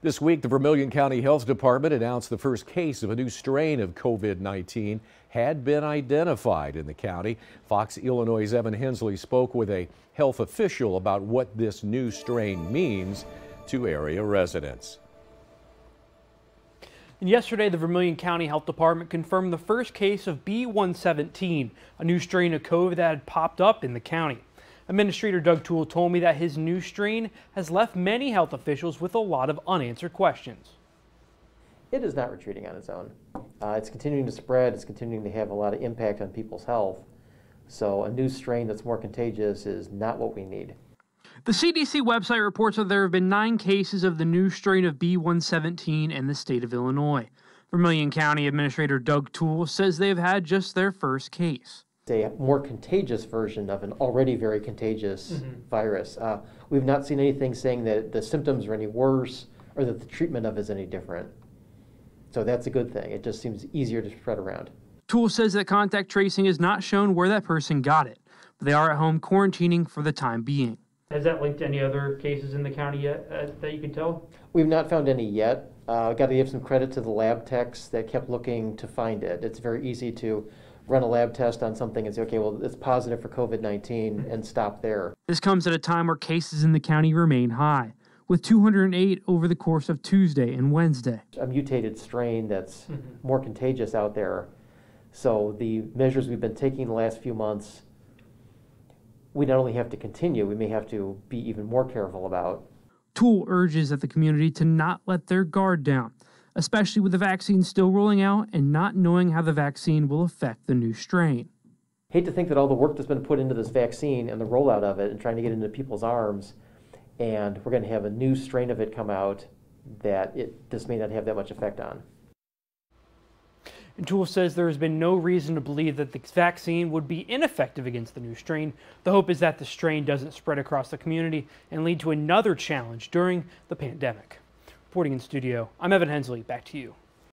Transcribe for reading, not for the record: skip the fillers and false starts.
This week, the Vermilion County Health Department announced the first case of a new strain of COVID-19 had been identified in the county. Fox Illinois' Evan Hensley spoke with a health official about what this new strain means to area residents. And yesterday, the Vermilion County Health Department confirmed the first case of B.1.1.7, a new strain of COVID that had popped up in the county. Administrator Doug Toole told me that his new strain has left many health officials with a lot of unanswered questions. It is not retreating on its own. It's continuing to spread. It's continuing to have a lot of impact on people's health. So a new strain that's more contagious is not what we need. The CDC website reports that there have been 9 cases of the new strain of B.1.1.7 in the state of Illinois. Vermilion County Administrator Doug Toole says they've had just their first case. A more contagious version of an already very contagious virus. We've not seen anything saying that the symptoms are any worse or that the treatment of is any different. So that's a good thing. It just seems easier to spread around. Toole says that contact tracing has not shown where that person got it, but they are at home quarantining for the time being. Has that linked to any other cases in the county yet that you can tell? We've not found any yet. Got to give some credit to the lab techs that kept looking to find it. It's very easy to run a lab test on something and say, okay, well, it's positive for COVID-19 and stop there. This comes at a time where cases in the county remain high, with 208 over the course of Tuesday and Wednesday. A mutated strain that's more contagious out there. So the measures we've been taking the last few months, we not only have to continue, we may have to be even more careful about. Toole urges that the community to not let their guard down, especially with the vaccine still rolling out and not knowing how the vaccine will affect the new strain. Hate to think that all the work that's been put into this vaccine and the rollout of it and trying to get into people's arms, and we're going to have a new strain of it come out that this may not have that much effect on. And Toole says there has been no reason to believe that the vaccine would be ineffective against the new strain. The hope is that the strain doesn't spread across the community and lead to another challenge during the pandemic. Reporting in studio, I'm Evan Hensley. Back to you.